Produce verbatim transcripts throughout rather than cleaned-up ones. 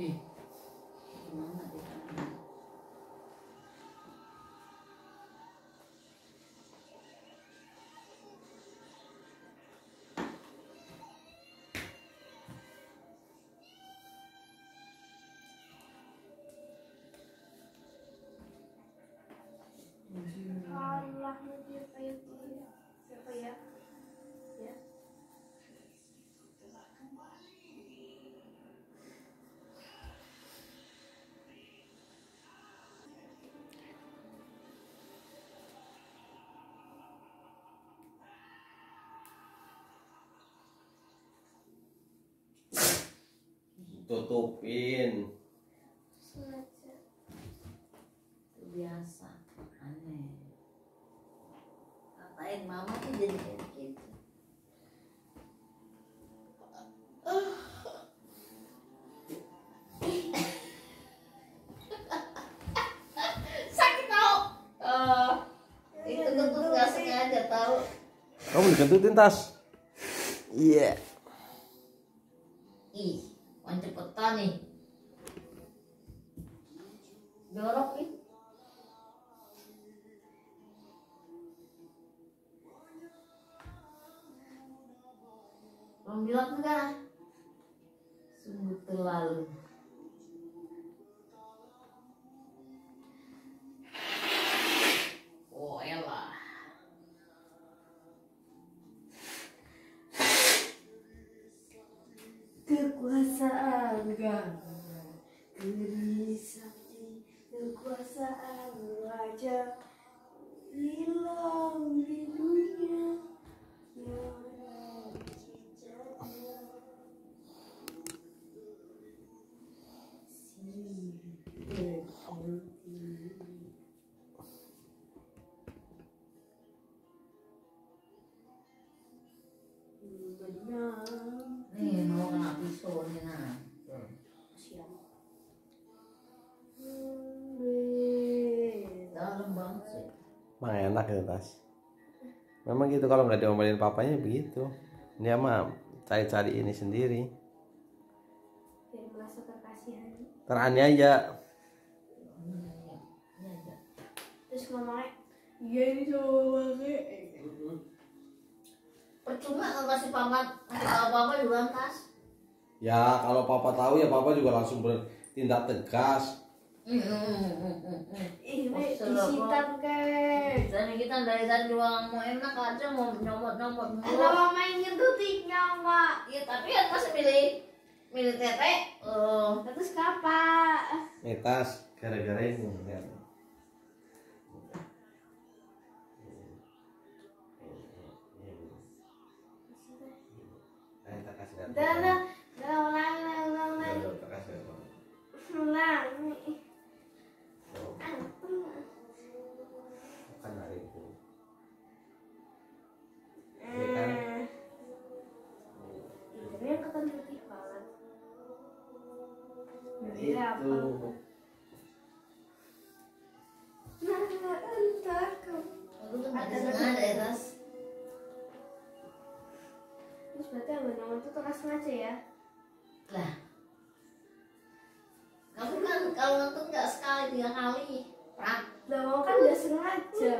Eh, gimana deh? Tutupin itu biasa aneh ngapain mama tuh jadi kayak gitu. Sakit tau uh, itu kentut gak sengaja tau kamu dikentutin Tas. Iya yeah. Ih cepetan nih dorok nih belum bilang enggak sungguh terlalu oh elah kekuasaan gagah, gerisati kekuasaan wajah, hilang di dunia, nyawa cicaknya. Si berhenti. Benar. Nih, mau kena pisau nih nah. Siap. Dalam banget sih. Emang enak ya Tas. Memang gitu kalau nggak diomelin papanya begitu. Dia mah cari-cari ini sendiri. Biar merasa terkasihani. Terani aja. Terus ngomongnya, iya ini coba sih. Percuma nggak kasih paman, kalau papa juga Tas. Ya kalau papa tahu ya papa juga langsung bertindak tegas. Ini disikat guys. Dan kita dari tadi juga mau enak aja mau nyomot-nyomot. Kalau mama ingin tutik nyawa. Iya tapi ya Tas milih milih tete. Oh terus kapan? Nih Tas gara-gara ini. Dada, ulang, ulang, ulang, ulang. Ulang. Bukan hari itu. Ini ketan putih banget. Itu. Nada entah kau. Ada nada eras. Berarti abang-abang itu keras ngaca ya? Lah kamu kan kalau nonton gak sekali tiga kali prak udah mau kan gak sengaja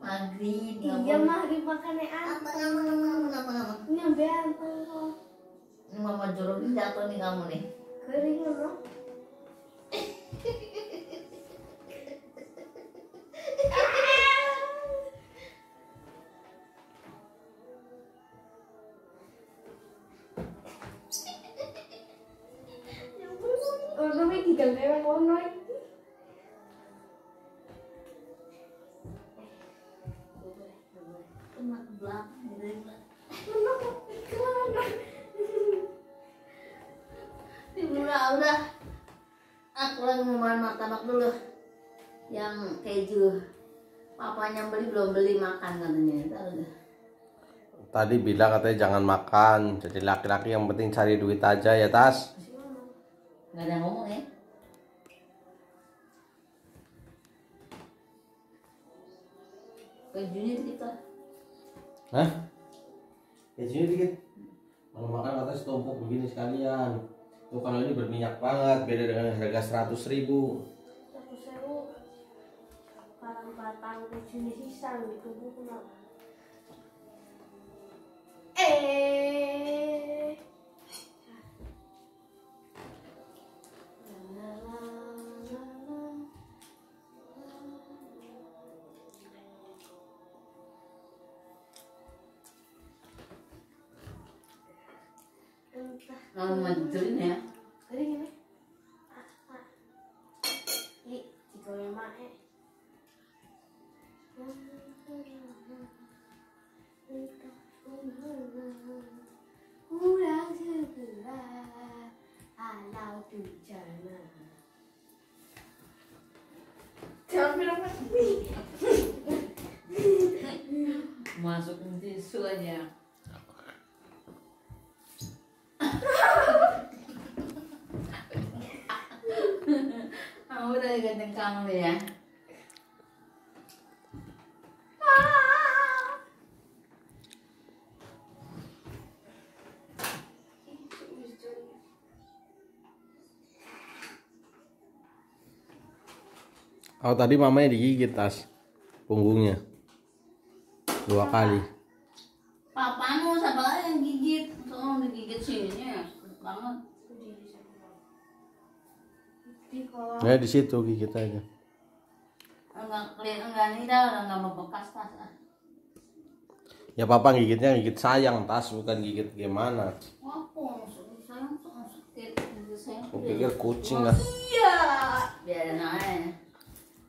maghrib iya maghrib makannya apa apa apa apa ini yang berantem kok ini mama jorobin jatuh nih kamu nih kering loh papanya beli belum beli makan katanya tadi bilang katanya jangan makan jadi laki-laki yang penting cari duit aja ya Tas nggak ada yang ngomong ya kejunya dikit lah hah kejunya dikit Kalau makan katanya setumpuk begini sekalian. Tuh kalau ini berminyak banget, beda dengan harga seratus ribu. seratus ribu barang-barang jenis pisang di tubuh kenapa? Eh. Mau majuin ya? Jadi gini. Ini digoreng mae. Kurang segera alau bencana. Jangan bilang-bilang. Masukin tisu aja. Kamu udah ganteng kamu deh ya. Oh tadi mamanya digigit Tas punggungnya dua Papa. kali. Papamu siapa yang gigit? Tolong digigit sini ya, banget. Ya di situ gigit aja. Enggak kelihatan enggak nih dah, enggak membekas Tas. Ya Papa gigitnya gigit sayang Tas, bukan gigit gimana. Apa maksudnya sayang tuh sakit gigit sayang. Aku pikir kucing lah. Iya, biarin aja.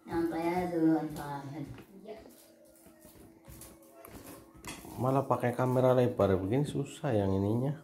Nyampe aja dulu antarin. Malah pakai kamera lebar begini susah yang ininya.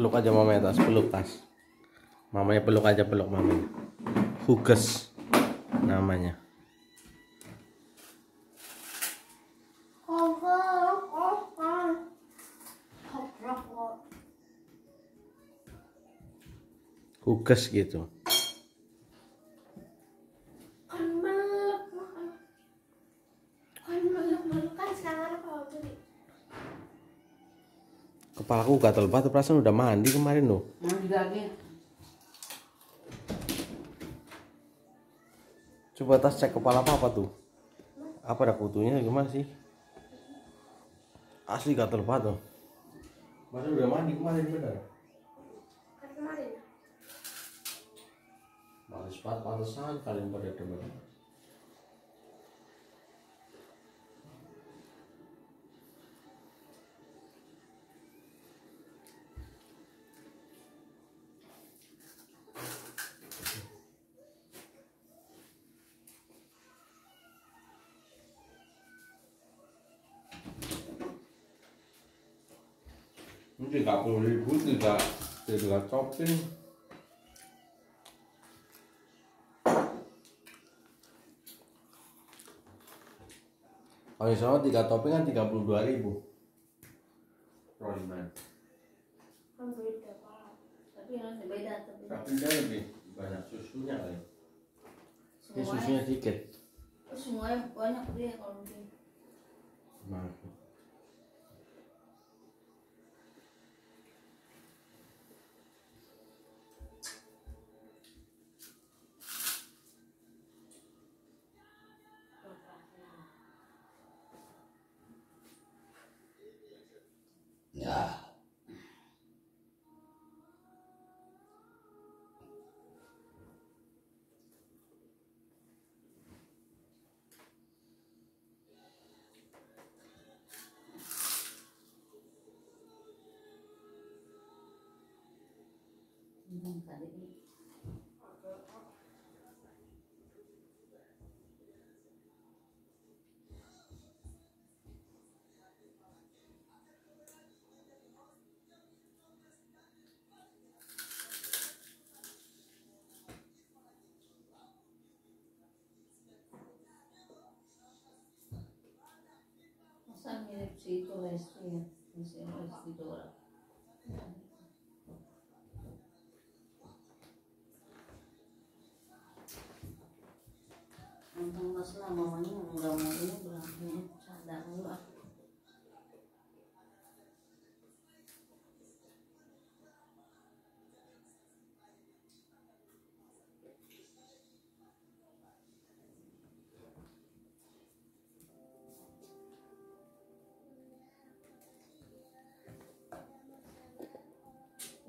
Peluk aja mamanya Tas, peluk Tas. Mamanya peluk aja, peluk mamanya. Huges namanya. Huges gitu. Kepala aku gatel banget, perasaan udah mandi kemarin loh. Coba Tas cek kepala Papa tuh. Apa ada kutunya gimana sih? Asli gatel banget loh. Baru udah mandi kemarin bener. Kan kemarin. Males banget pantesan kalian pada demen. Ini tiga puluh ribu tidak tidak shopping. Kalau misalnya tiga topping kan tiga puluh dua ribu. Rollman. Kan beda Pak. Tapi yang beda tapi. Tapi dia lebih banyak susunya kali. Ini susunya dikit. Semuanya banyak dia kalau dia. Nah. Mirip si itu restu ya, misalnya restu itu orang. Untung masalah mamanya nggak mau ini berangkatnya sadar dulu ah.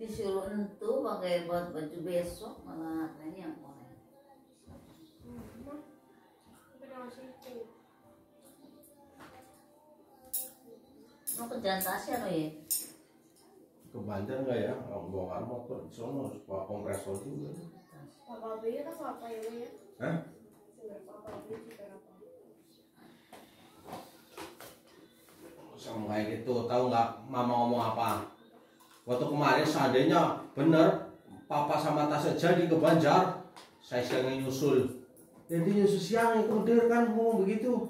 Disuruh itu pakai buat baju besok malah tanya yang orang. Mau kerjaan Tasya lo ya? Ke Banjar nggak ya? Bongkar motor di sono, sebuah kompresor juga. Papa beli atau apa ya? Hah? Papa beli juga apa? Sama kayak gitu, tahu nggak? Mama ngomong apa? Waktu kemarin seandainya bener Papa sama Tasya jadi ke Banjar, saya siangnya nyusul. Jadi nyusul siang itu bener kan ngomong begitu.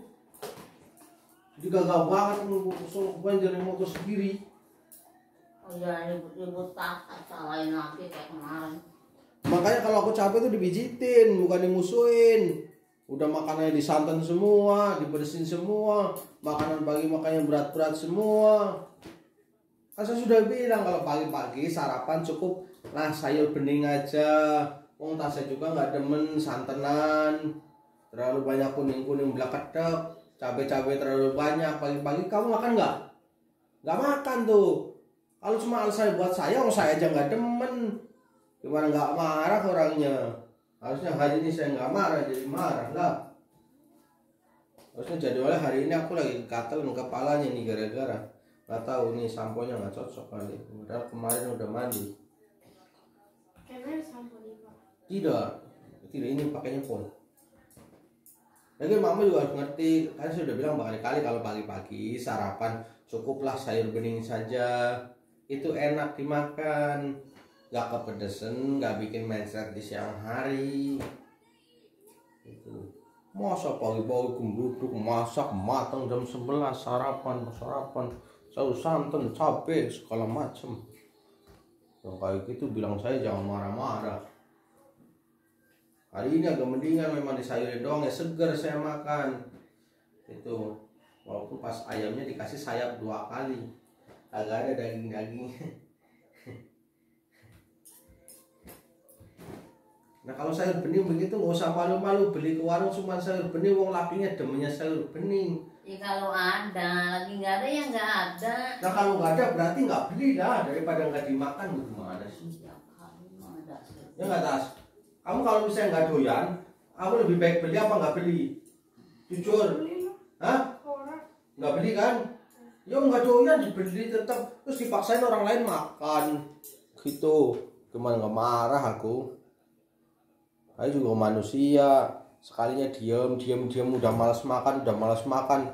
Jadi gagal banget ngomong ke Banjar yang motor sendiri. Oh ya, ribut-ribut tak salahin lagi kayak kemarin. Makanya kalau aku capek tuh dibijitin, bukan dimusuhin. Udah makanannya disantan semua, dibersihin semua. Makanan pagi makanya berat-berat semua. Saya sudah bilang kalau pagi-pagi sarapan cukup lah sayur bening aja. Wong Tasya juga nggak demen santanan, terlalu banyak kuning-kuning belakadek, cabai-cabai terlalu banyak. Pagi-pagi kamu makan nggak? Nggak makan tuh. Kalau cuma alasan buat saya, wong saya aja nggak demen. Gimana nggak marah orangnya? Harusnya hari ini saya nggak marah, jadi marah lah. Harusnya jadwalnya hari ini aku lagi gatel kepalanya nih gara-gara. Gak tahu nih samponya nggak cocok kali. Padahal kemarin udah mandi. Karena sampo ini pak? Tidak, tidak ini pakainya pun. Lagi mama juga harus ngerti. Kan saya udah bilang berkali-kali kalau pagi-pagi sarapan cukuplah sayur bening saja. Itu enak dimakan, nggak kepedesan, nggak bikin mindset di siang hari. Itu. Masa pagi-pagi gembuduk masak matang jam sebelas sarapan sarapan. Saus santan, cabai, segala macem. Yang kayak gitu bilang saya jangan marah-marah. Hari ini agak mendingan memang disayurin doang ya, seger saya makan. Itu walaupun pas ayamnya dikasih sayap dua kali, agak ada daging-dagingnya. Nah kalau sayur bening begitu nggak usah malu-malu beli ke warung cuma sayur bening, wong lakinya demennya sayur bening. Ya kalau ada, lagi nggak ada ya nggak ada. Nah kalau nggak ada berarti nggak beli lah, daripada nggak dimakan gimana sih? Ya nggak Tas, kamu kalau misalnya nggak doyan, kamu lebih baik beli apa nggak beli? Jujur, hah? Nggak beli kan? Ya nggak doyan dibeli tetap, terus dipaksain orang lain makan, gitu. Cuman nggak marah aku. Saya juga manusia, sekalinya diem, diem, diem, udah malas makan, udah malas makan.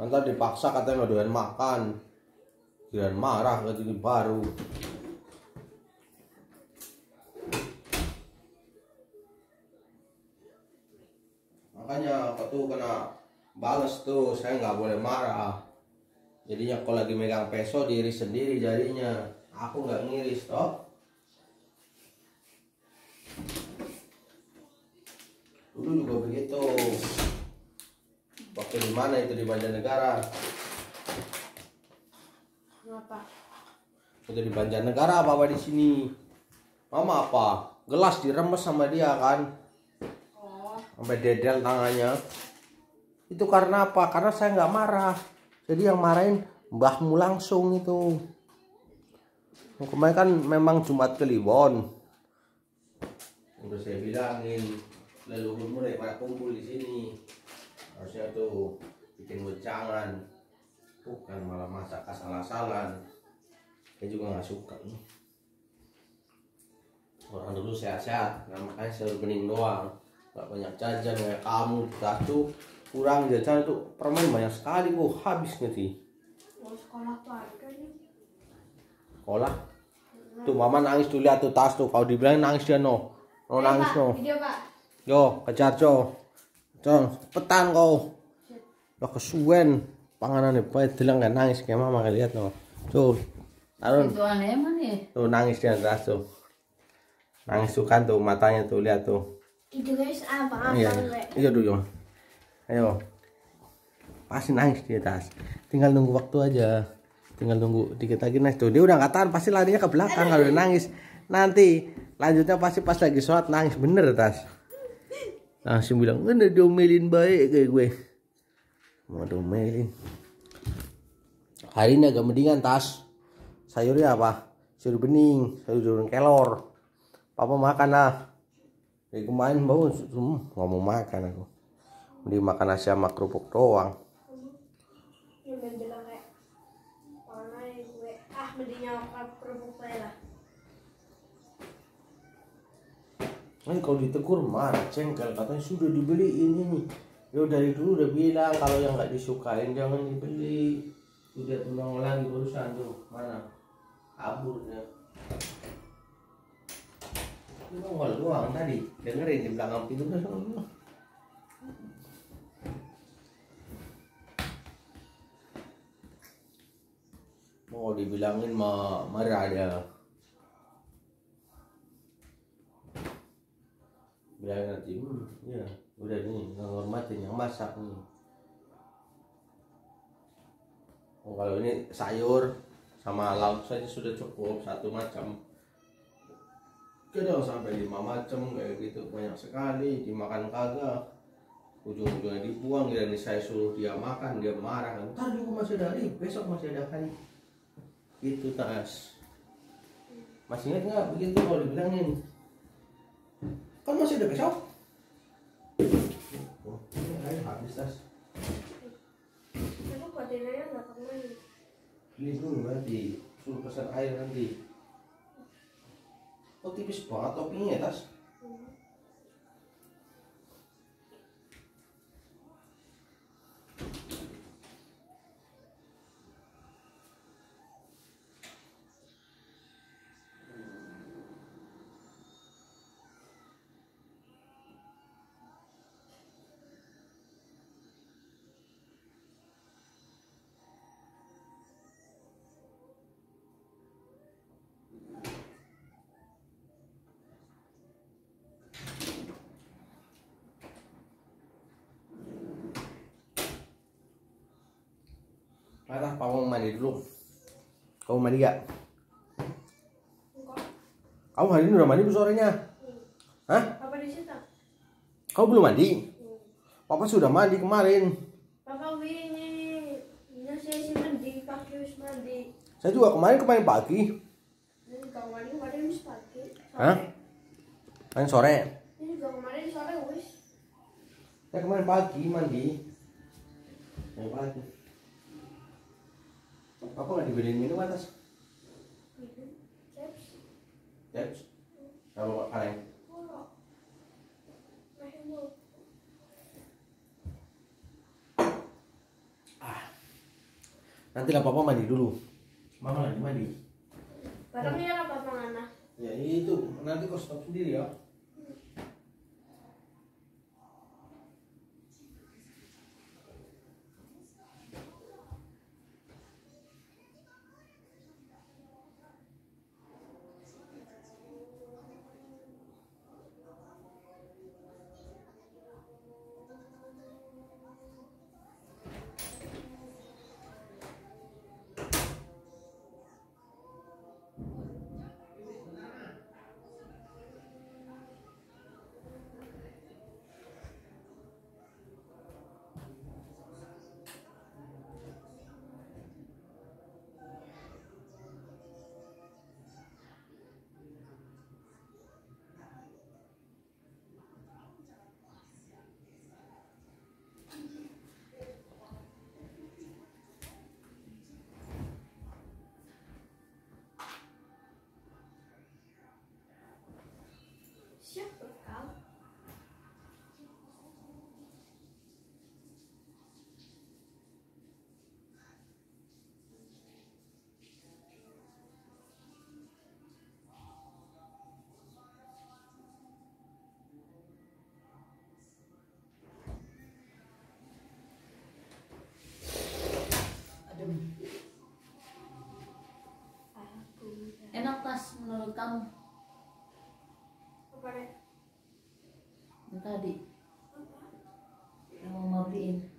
Nanti dipaksa katanya nggak doyan makan, doyan marah, nggak jadi baru. Makanya aku tuh kena balas tuh, saya nggak boleh marah. Jadinya kalau lagi megang peso diri sendiri jadinya, aku nggak ngiris toh. Dulu juga begitu. Waktu di mana itu di Banjarnegara? Kenapa? Itu di Banjarnegara apa di sini? Mama apa? Gelas diremes sama dia kan? Oh. Sampai dedel tangannya. Itu karena apa? Karena saya nggak marah. Jadi yang marahin mbahmu langsung itu. Kemarin kan memang Jumat Kliwon. Udah saya bilangin. Leluhurmu daripada kumpul di sini, harusnya tuh bikin wejangan, bukan malah masak asal-asalan. Saya juga nggak suka nih. Orang dulu sehat-sehat, namanya sayur bening doang, nggak banyak jajan kayak kamu. Kita tuh kurang jajan tuh permen banyak sekali, kok habis nanti. Mau sekolah tuh harga nih? Sekolah? Tuh mama nangis tuh lihat tuh Tas tuh, kalau dibilang nangis dia no, no nangis no. Yo, kejar, Jo. Jo, cepetan kau. Lah kesuwen. panganan pahit tilang nggak nangis kayak mama lihat no. Tuh taruh tuh nangis dia keras tuh, nangis tuh kan tuh matanya tuh lihat tuh itu guys apa apa iya tuh yo ayo pasti nangis dia Tas, tinggal nunggu waktu aja, tinggal nunggu dikit lagi nangis tuh dia udah nggak tahan pasti larinya ke belakang kalau nangis nanti lanjutnya pasti pas lagi sholat nangis bener Tas langsung bilang bener diomelin baik kayak gue mau diomelin. Hari ini agak mendingan Tas, sayurnya apa? Sayur bening, sayur sayur kelor. Papa makan lah. Dari kemarin bau, nggak mau makan aku. Mending makan nasi sama kerupuk doang. Ah, mendingnya kerupuk lah. Kan kalau ditegur marah, cengkel katanya sudah dibeliin ini. Ya dari dulu udah bilang kalau yang nggak disukain jangan dibeli. Udah ulang lagi urusan tuh mana aburnya itu nongol doang tadi dengerin di belakang pintu terus nongol mau dibilangin mah marah ada bilangin nanti hmm, ya udah nih menghormatin yang masak nih. Oh, kalau ini sayur sama lauk saja sudah cukup satu macam, kadang sampai lima macam kayak gitu banyak sekali dimakan kagak, ujung-ujungnya dibuang dan saya suruh dia makan dia marah, ntar juga masih ada hari, besok masih ada hari, itu Tas. Masih ingat nggak begitu kalau dibilangin, kan masih ada besok, oh, ini air habis Tas. Beli dulu nanti, suruh pesan air nanti. Oh tipis banget topinya Tas. Hmm. Patah, Papa mau mandi dulu. Kamu mandi gak? Enggak. Kamu hari ini udah mandi belum sorenya? Hmm. Hah? Papa di situ. Kamu belum mandi? Hmm. Papa sudah mandi kemarin. Papa ini, ya saya sih mandi, pagi harus mandi. Saya juga kemarin kemarin pagi. Enggak mandi kemarin harus pagi. Sore. Hah? Kemarin sore. Ini juga kemarin sore wis. Saya kemarin pagi mandi. Yang pagi. Papa nggak dibeliin minum atas? Ceps. Ceps. Kalau kaleng. Ah. Nantilah Papa mandi dulu. Mama lagi mandi. Barangnya apa mana? Ya itu nanti kau stop sendiri ya. kamu? Apa deh? Yang tadi yang mau matiin.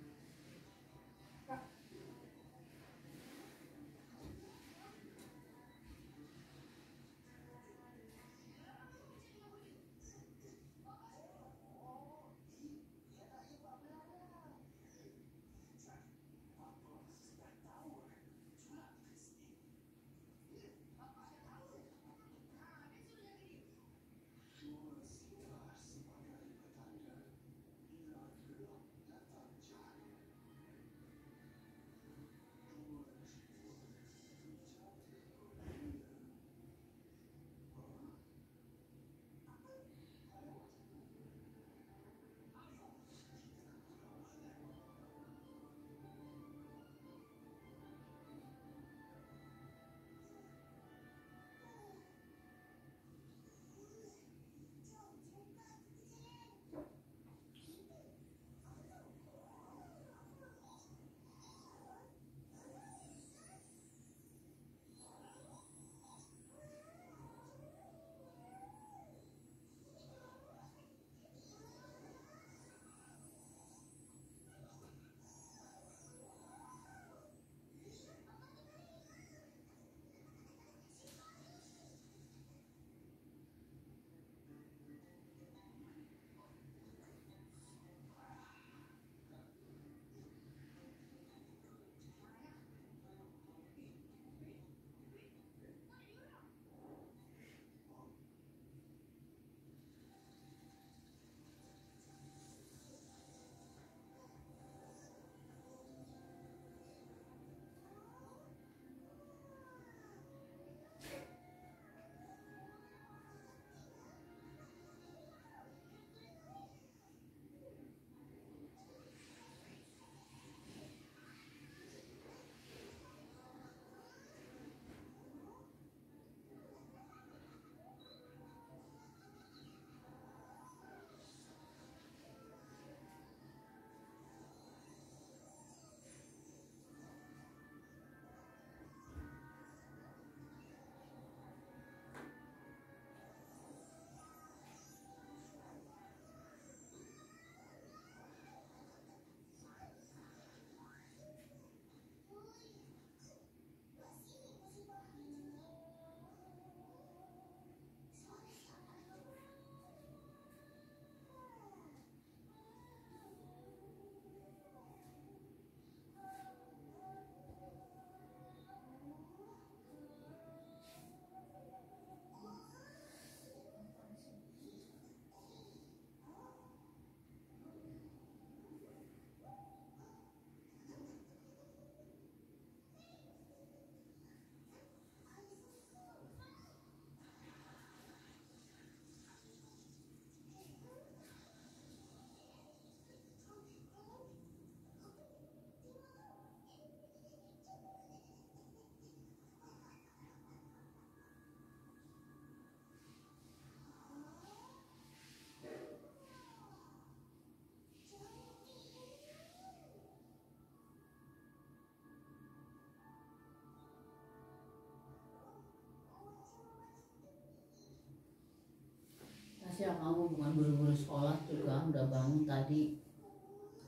Tasya, kamu bukan buru-buru sekolah tuh, kamu udah bangun tadi.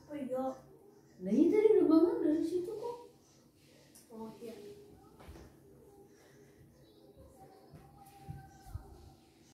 Oh iya. Nah, ini tadi udah bangun dari situ.